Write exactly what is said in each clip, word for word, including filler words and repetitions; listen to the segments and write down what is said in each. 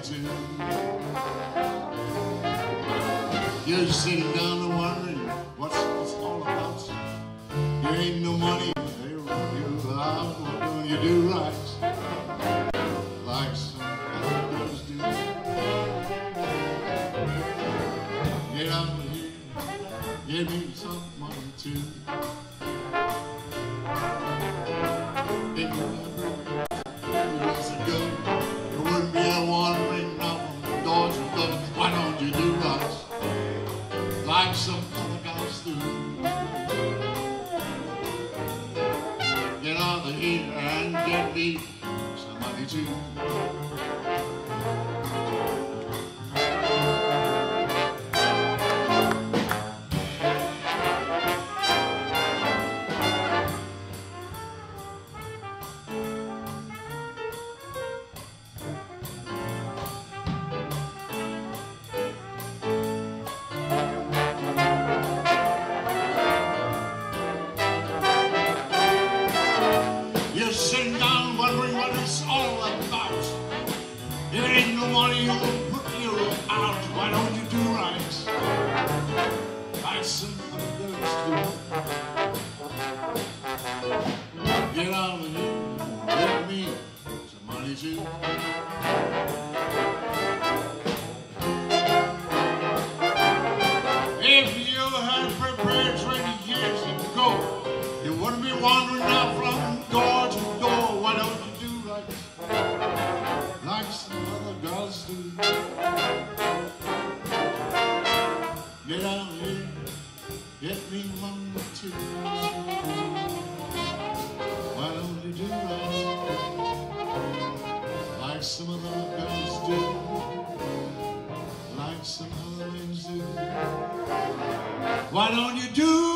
waiting. You're sitting down and wondering what's this all about. There ain't no money, they roll you out. What don't you do right? Like some other girls do. Get out of here, give me some money too. Like some other guys do. Get out of here and get me somebody too. Sitting down wondering what it's all about. There ain't no money, you'll put you out. Why don't you do right? Like some other girls do. Get out of here, let me some money too. If you had prepared twenty years ago, you wouldn't be wandering out from door to door. Why don't you do right? Like some other girls do. Get out of here, get me one or two. Why don't you do right? Like some other girls do. Like some other men do. Why don't you do?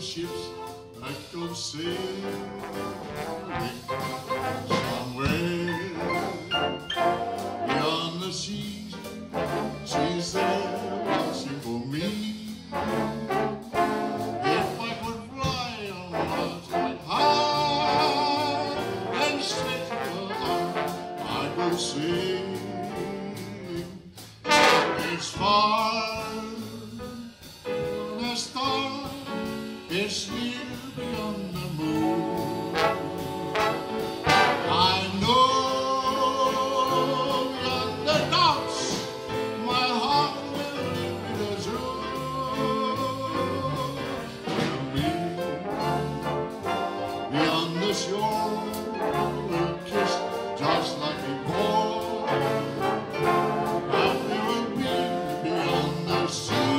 ships that go sailing somewhere beyond the seas. She's there watching for me. If I could fly on clouds quite high and stretch my arms, I go sailing as far as stars. It's near beyond the moon. I know beyond the dots my heart will live in the zoo. Tell me beyond the shore a kiss just like a ball. I've never been beyond the sea.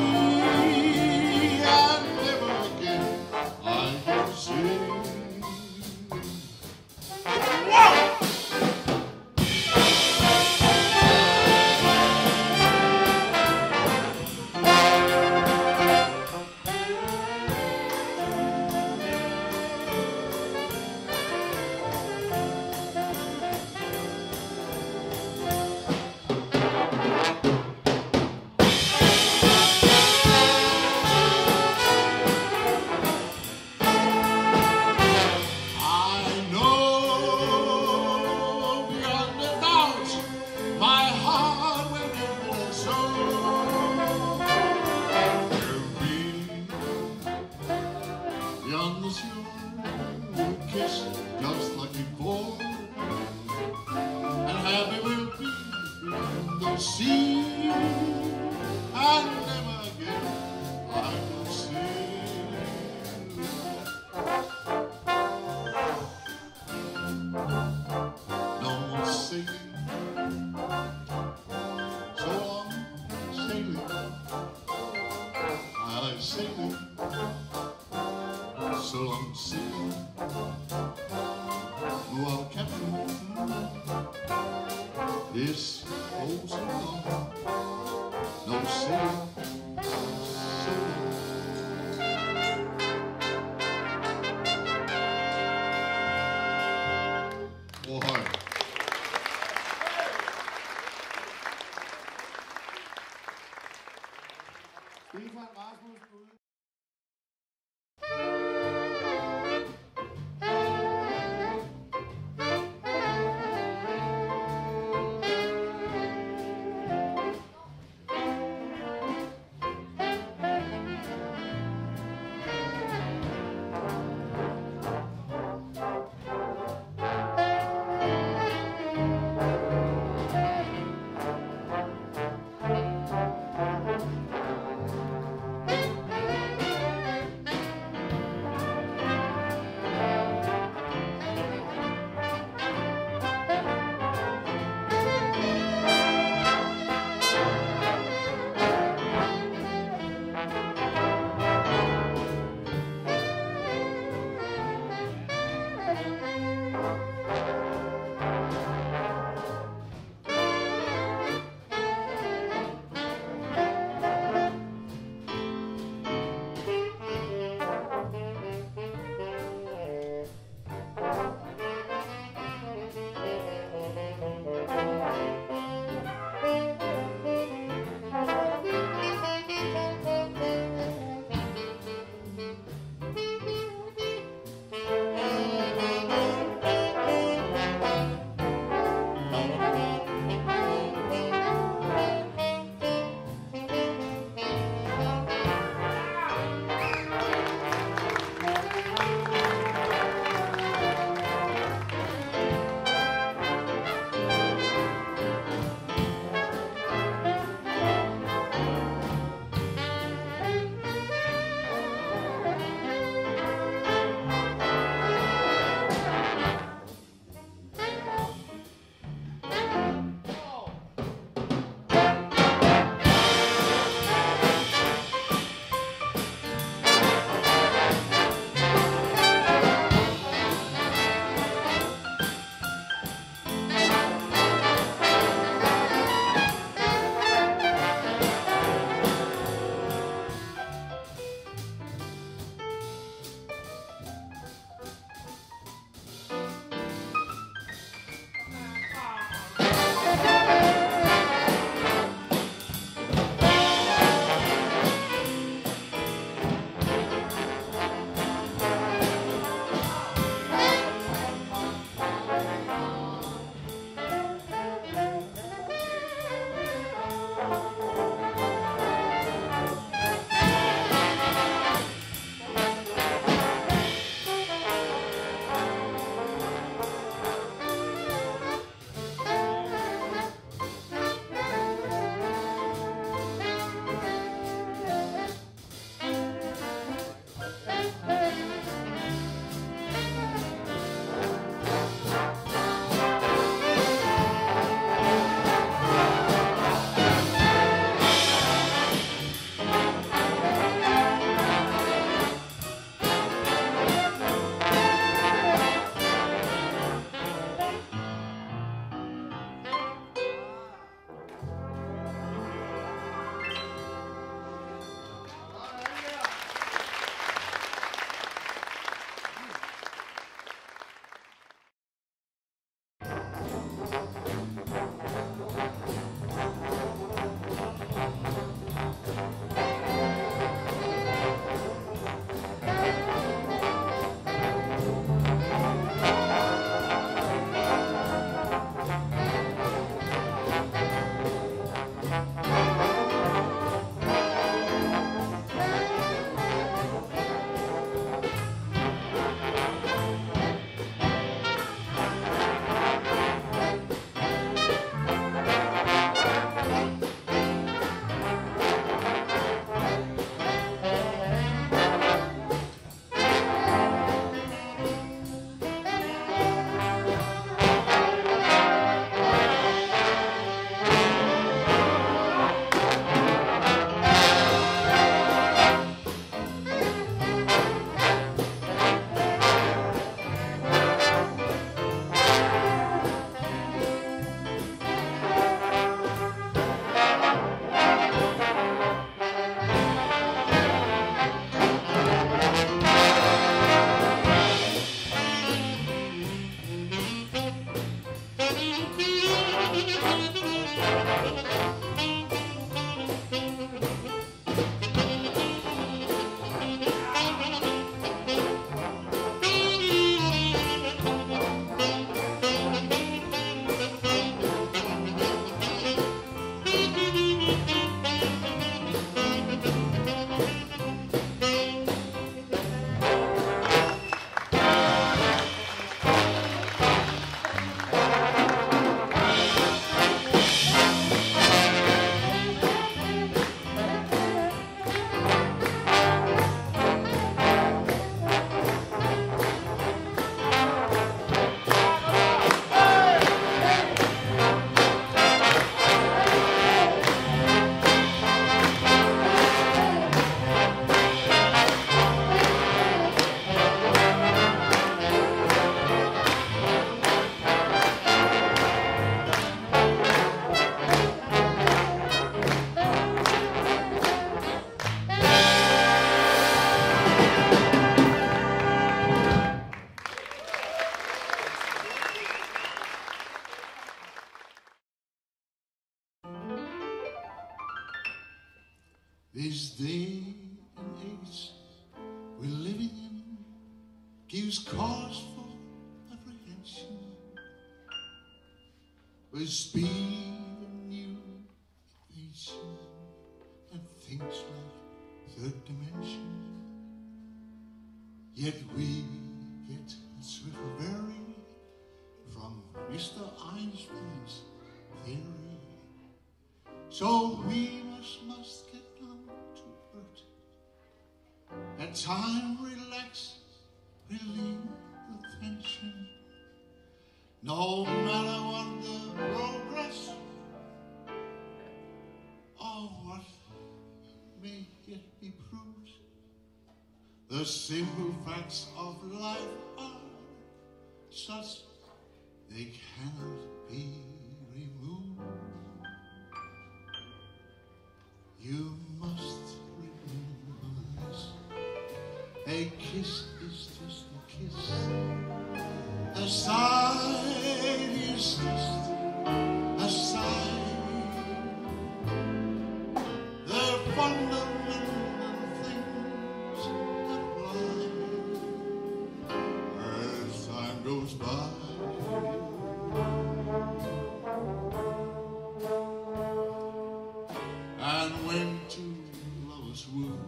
Beyond the shore, we'll kiss just like before, and happy we'll be beyond the sea. And never again I will sail. No more singing, so long sailing. I like sailing. So long sailing, oh our captain, this goes so long, no sailing, so long. All right. We've got last ones. gives cause for apprehension. With speed and new innovation and things like third dimension, yet we get a swift bearing from Mister Einstein's theory. So we must must get down to earth. At time, relax, relieve the tension. No matter what the progress or what may yet be proved, the simple facts of life are such they cannot be removed. You must remember this. A kiss is just a kiss. A sigh is just a sigh. The fundamental things apply as time goes by. And when two lovers woo,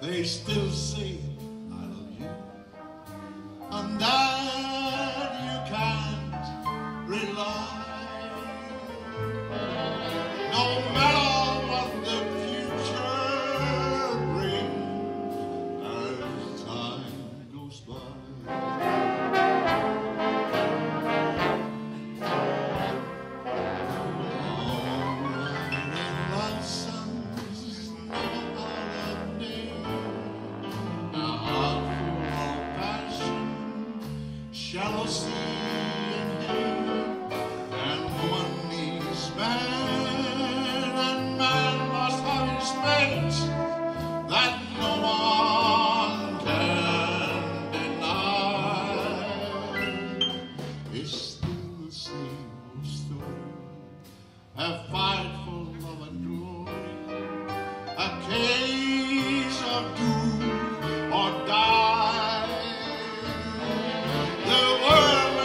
they still say, I love you. And that you can't rely. No matter what the future brings, as time goes by. Love songs never out of name. A heart full of passion, jealousy and hate, and woman needs man, and man must have his mate that no one can deny. It's still the same old story, a fight for love and glory, a case of do or die. The world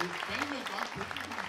Your family got cookies.